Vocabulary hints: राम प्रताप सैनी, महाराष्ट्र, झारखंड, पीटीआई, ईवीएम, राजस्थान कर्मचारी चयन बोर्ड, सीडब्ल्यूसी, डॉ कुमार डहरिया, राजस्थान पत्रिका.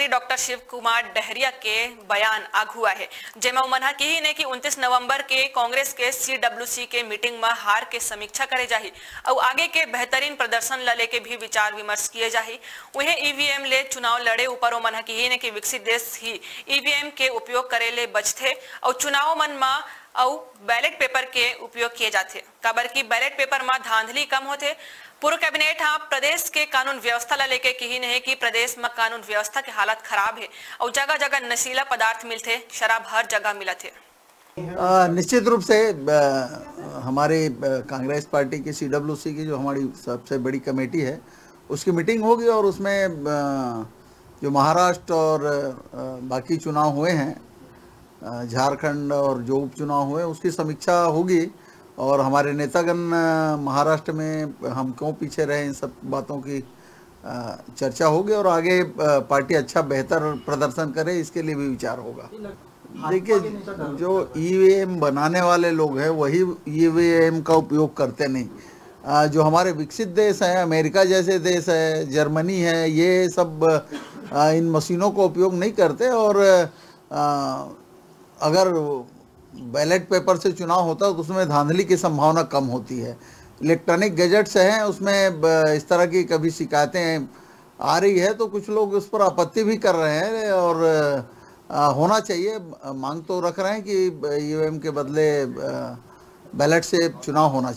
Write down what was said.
मंत्री डॉ कुमार डहरिया के बयान आगुआ है जेमा उमना कही ने कि 29 नवंबर के कांग्रेस के सीडब्ल्यूसी के मीटिंग में हार के समीक्षा करे जाही और आगे के बेहतरीन प्रदर्शन ला लेके भी विचार विमर्श किए जाही। वहीं ईवीएम ले चुनाव लड़े ऊपर उमना कही ने कि विकसित देश ही ईवीएम के उपयोग करे ले बचते और चुनाव मन में और बैलेट पेपर के उपयोग किए जाते काबर की बैलेट पेपर में धांधली कम होते। पूर्व कैबिनेट हाँ प्रदेश के कानून व्यवस्था ला लेके कही नहीं कि प्रदेश में कानून व्यवस्था के हालत खराब है और जगह जगह नशीला पदार्थ मिलते, शराब हर जगह मिला थे। निश्चित रूप से हमारे कांग्रेस पार्टी की सीडब्ल्यूसी की जो हमारी सबसे बड़ी कमेटी है उसकी मीटिंग होगी और उसमें जो महाराष्ट्र और बाकी चुनाव हुए हैं, झारखंड और जो उपचुनाव हुए उसकी समीक्षा होगी और हमारे नेतागण महाराष्ट्र में हम क्यों पीछे रहे इन सब बातों की चर्चा होगी और आगे पार्टी अच्छा बेहतर प्रदर्शन करे इसके लिए भी विचार होगा। देखिए जो ईवीएम बनाने वाले लोग हैं वही ईवीएम का उपयोग करते नहीं। जो हमारे विकसित देश हैं, अमेरिका जैसे देश है, जर्मनी है, ये सब इन मशीनों को उपयोग नहीं करते और अगर बैलेट पेपर से चुनाव होता है तो उसमें धांधली की संभावना कम होती है। इलेक्ट्रॉनिक गैजेट्स हैं उसमें इस तरह की कभी शिकायतें आ रही है तो कुछ लोग उस पर आपत्ति भी कर रहे हैं और होना चाहिए, मांग तो रख रहे हैं कि ईवीएम के बदले बैलेट से चुनाव होना चाहिए।